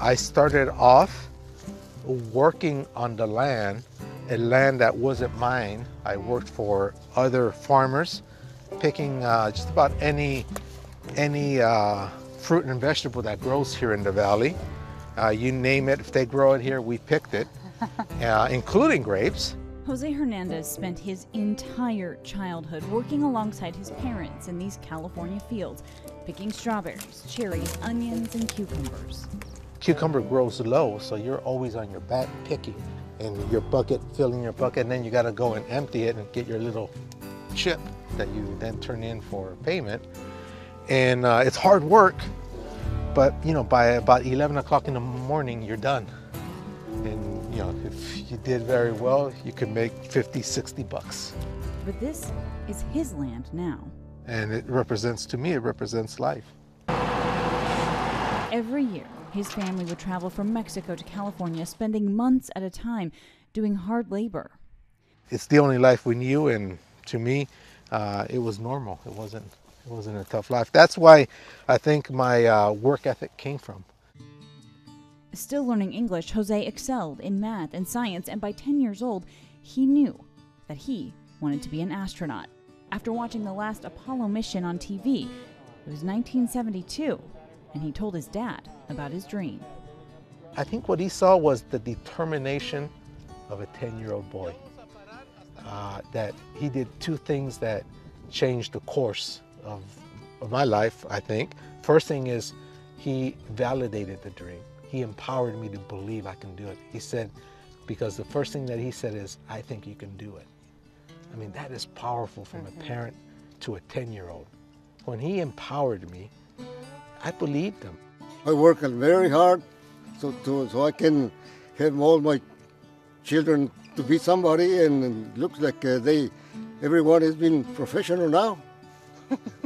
I started off working on the land, a land that wasn't mine. I worked for other farmers, picking just about any fruit and vegetable that grows here in the valley. You name it, if they grow it here, we picked it, including grapes. Jose Hernandez spent his entire childhood working alongside his parents in these California fields, picking strawberries, cherries, onions, and cucumbers. Cucumber grows low, so you're always on your back picking, and your bucket, filling your bucket, and then you gotta go and empty it and get your little chip that you then turn in for payment. And it's hard work, but you know, by about 11 o'clock in the morning, you're done. And you know, if you did very well, you could make 50, 60 bucks. But this is his land now. And it represents, to me, it represents life. Every year, his family would travel from Mexico to California, spending months at a time doing hard labor. It's the only life we knew, and to me, it was normal. It wasn't a tough life. That's why I think my work ethic came from. Still learning English, Jose excelled in math and science, and by 10 years old, he knew that he wanted to be an astronaut. After watching the last Apollo mission on TV, it was 1972, and he told his dad about his dream. I think what he saw was the determination of a 10-year-old boy, that he did two things that changed the course of my life, I think. First thing is, he validated the dream. He empowered me to believe I can do it. He said, because the first thing that he said is, I think you can do it. I mean, that is powerful from a parent to a 10-year-old. When he empowered me, I believed him. I worked very hard so I can have all my children to be somebody, and it looks like everyone has been professional now.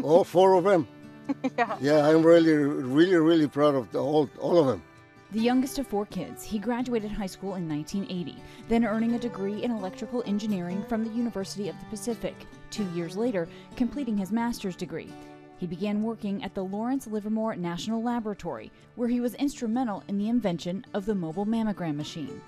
All four of them. Yeah, I'm really proud of all of them. The youngest of four kids, he graduated high school in 1980, then earning a degree in electrical engineering from the University of the Pacific. 2 years later, completing his master's degree. He began working at the Lawrence Livermore National Laboratory, where he was instrumental in the invention of the mobile mammogram machine.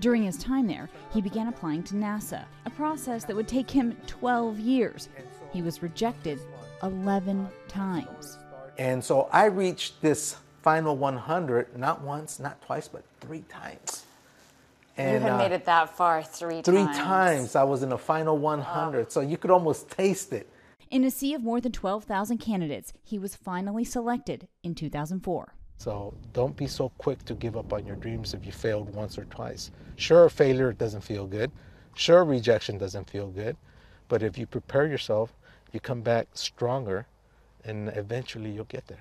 During his time there, he began applying to NASA, a process that would take him 12 years. He was rejected 11 times. And so I reached this final 100, not once, not twice, but three times. And you had made it that far three times. Three times I was in the final 100, so you could almost taste it. In a sea of more than 12,000 candidates, he was finally selected in 2004. So don't be so quick to give up on your dreams if you failed once or twice. Sure, failure doesn't feel good. Sure, rejection doesn't feel good. But if you prepare yourself, you come back stronger, and eventually you'll get there.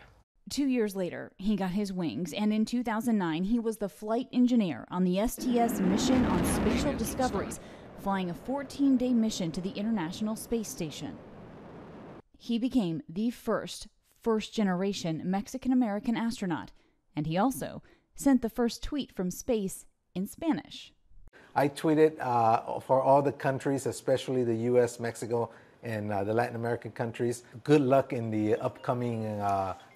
2 years later, he got his wings, and in 2009, he was the flight engineer on the STS mission on Space Shuttle Discovery, flying a 14-day mission to the International Space Station. He became the first-generation Mexican-American astronaut, and he also sent the first tweet from space in Spanish. I tweeted for all the countries, especially the U.S., Mexico, and the Latin American countries, good luck in the upcoming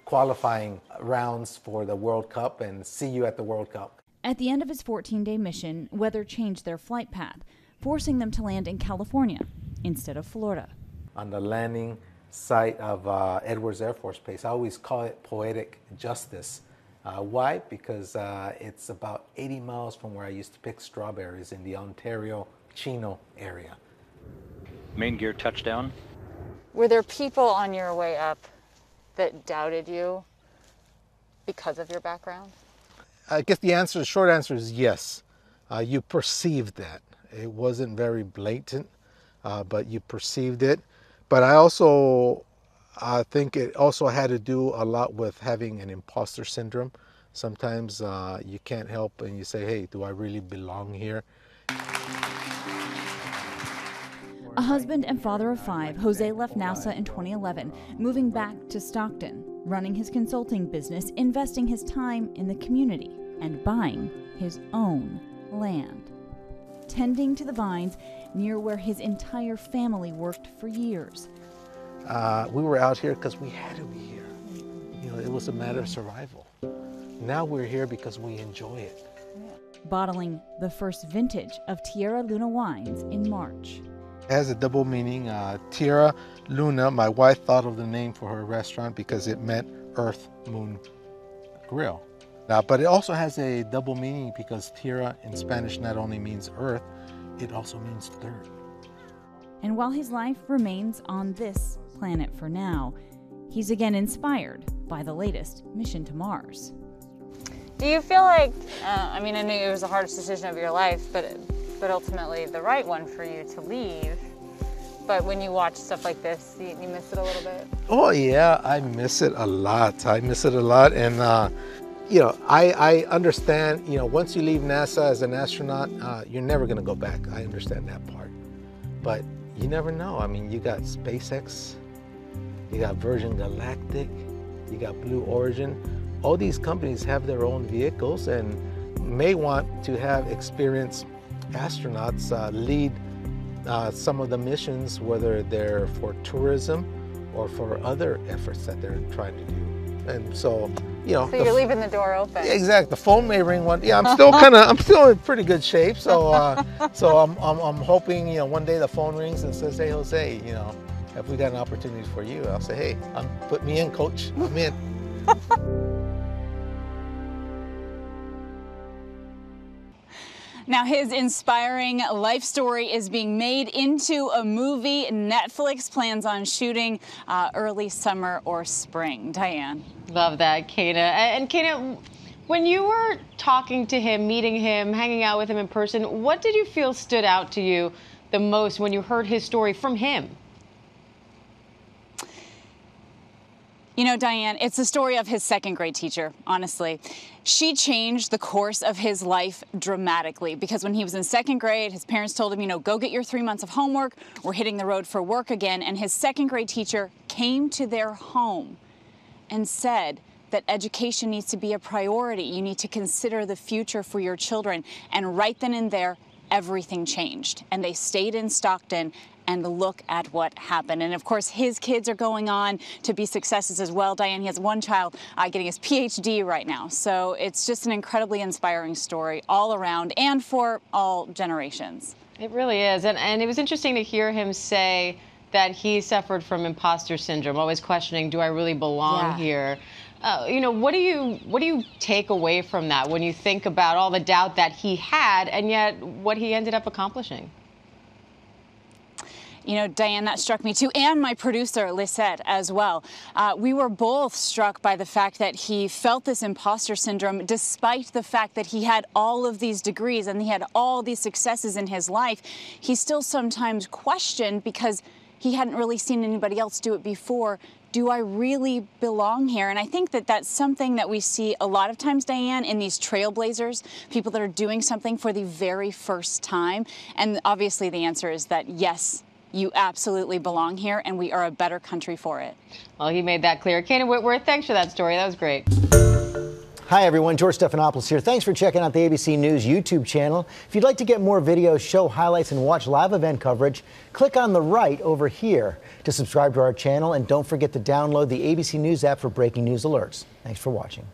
qualifying rounds for the World Cup, and see you at the World Cup. At the end of his 14-day mission, weather changed their flight path, forcing them to land in California instead of Florida. On the landing site of Edwards Air Force Base, I always call it poetic justice. Why? Because it's about 80 miles from where I used to pick strawberries in the Ontario Chino area. Main gear touchdown. Were there people on your way up that doubted you because of your background? I guess the short answer is yes. You perceived that. It wasn't very blatant, but you perceived it. But I think it also had to do a lot with having an imposter syndrome. Sometimes you can't help and you say, hey, do I really belong here? A husband and father of five, Jose left NASA in 2011, moving back to Stockton, running his consulting business, investing his time in the community, and buying his own land. Tending to the vines near where his entire family worked for years. We were out here because we had to be here. You know, it was a matter of survival. Now we're here because we enjoy it. Bottling the first vintage of Tierra Luna Wines in March. It has a double meaning. Tierra Luna, my wife thought of the name for her restaurant because it meant Earth, Moon, Grill. Now, but it also has a double meaning because Tierra in Spanish not only means Earth, it also means dirt. And while his life remains on this planet for now, he's again inspired by the latest mission to Mars. Do you feel like, I mean, I knew it was the hardest decision of your life, but ultimately the right one for you to leave. But when you watch stuff like this, you miss it a little bit? Oh yeah, I miss it a lot. I miss it a lot. And you know, I understand, you know, once you leave NASA as an astronaut, you're never gonna go back. I understand that part. But you never know. I mean, you got SpaceX, you got Virgin Galactic, you got Blue Origin. All these companies have their own vehicles and may want to have experienced astronauts lead some of the missions, whether they're for tourism or for other efforts that they're trying to do. And so, you know. So you're leaving the door open. Exactly. The phone may ring one. Yeah, I'm still in pretty good shape. So, I'm hoping, you know, one day the phone rings and says, hey, Jose, you know, have we got an opportunity for you? I'll say, hey, put me in, coach. I'm in. Now, his inspiring life story is being made into a movie. Netflix plans on shooting early summer or spring. Diane. Love that, Kena. And Kena, when you were talking to him, meeting him, hanging out with him in person, what did you feel stood out to you the most when you heard his story from him? You know, Diane, it's the story of his second grade teacher, honestly. She changed the course of his life dramatically because when he was in second grade, his parents told him, you know, go get your 3 months of homework. We're hitting the road for work again. And his second grade teacher came to their home and said that education needs to be a priority. You need to consider the future for your children. And right then and there, everything changed. And they stayed in Stockton and look at what happened. And of course, his kids are going on to be successes as well. Diane, he has one child getting his PhD right now. So it's just an incredibly inspiring story all around and for all generations. It really is. And it was interesting to hear him say that he suffered from imposter syndrome, always questioning, do I really belong here? You know, what do you take away from that when you think about all the doubt that he had and yet what he ended up accomplishing? You know, Diane, that struck me too, and my producer, Lisette, as well. We were both struck by the fact that he felt this imposter syndrome despite the fact that he had all of these degrees and he had all these successes in his life. He still sometimes questioned because he hadn't really seen anybody else do it before. Do I really belong here? And I think that that's something that we see a lot of times, Diane, in these trailblazers, people that are doing something for the very first time. And obviously the answer is that yes, you absolutely belong here, and we are a better country for it. Well, he made that clear. Kenan Whitworth, thanks for that story. That was great. Hi, everyone. George Stephanopoulos here. Thanks for checking out the ABC News YouTube channel. If you'd like to get more videos, show highlights, and watch live event coverage, click on the right over here to subscribe to our channel. And don't forget to download the ABC News app for breaking news alerts. Thanks for watching.